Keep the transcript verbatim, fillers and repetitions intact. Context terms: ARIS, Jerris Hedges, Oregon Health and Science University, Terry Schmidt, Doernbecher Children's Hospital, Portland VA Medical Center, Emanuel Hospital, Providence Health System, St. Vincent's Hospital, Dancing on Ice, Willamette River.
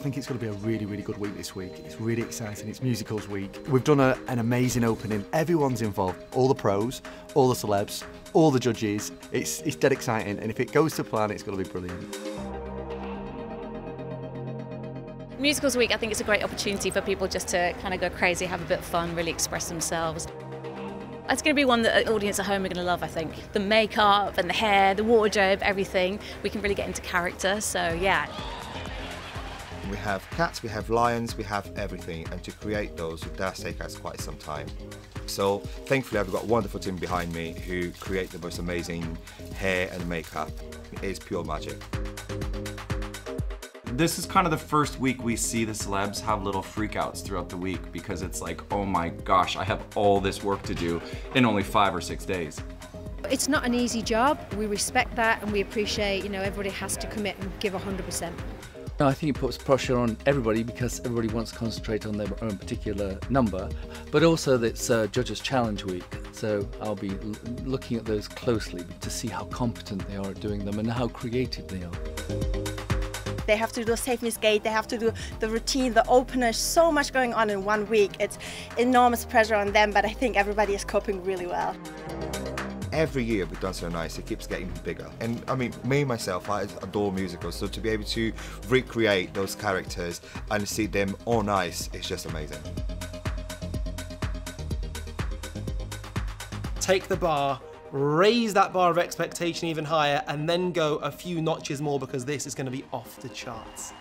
think it's going to be a really, really good week this week. It's really exciting. It's musicals week. We've done a, an amazing opening. Everyone's involved. All the pros, all the celebs, all the judges. It's, it's dead exciting. And if it goes to plan, it's going to be brilliant. Musicals week, I think it's a great opportunity for people just to kind of go crazy, have a bit of fun, really express themselves. It's going to be one that the audience at home are going to love, I think. The makeup and the hair, the wardrobe, everything. We can really get into character, so yeah. We have cats, we have lions, we have everything, and to create those would take us quite some time. So thankfully I've got a wonderful team behind me who create the most amazing hair and makeup. It is pure magic. This is kind of the first week we see the celebs have little freakouts throughout the week, because it's like, oh my gosh, I have all this work to do in only five or six days. It's not an easy job. We respect that and we appreciate, you know, everybody has to commit and give one hundred percent. No, I think it puts pressure on everybody, because everybody wants to concentrate on their own particular number, but also it's uh, Judges Challenge Week, so I'll be l looking at those closely to see how competent they are at doing them and how creative they are. They have to do a safeness gate, they have to do the routine, the opener, so much going on in one week. It's enormous pressure on them, but I think everybody is coping really well. Every year with Dancing on Ice, it keeps getting bigger. And I mean, me, myself, I adore musicals, so to be able to recreate those characters and see them on ice is just amazing. Take the bar. Raise that bar of expectation even higher, and then go a few notches more, because this is going to be off the charts.